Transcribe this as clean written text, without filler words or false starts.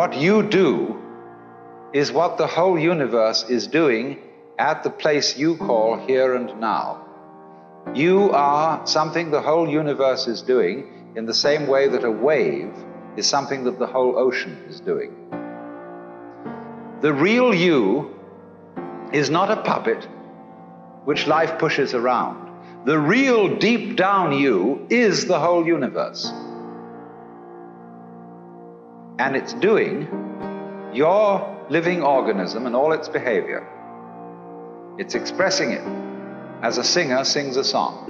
what you do is what the whole universe is doing at the place you call here and now. You are something the whole universe is doing in the same way that a wave is something that the whole ocean is doing. The real you is not a puppet which life pushes around. The real deep down you is the whole universe. And it's doing your living organism and all its behavior. It's expressing it as a singer sings a song.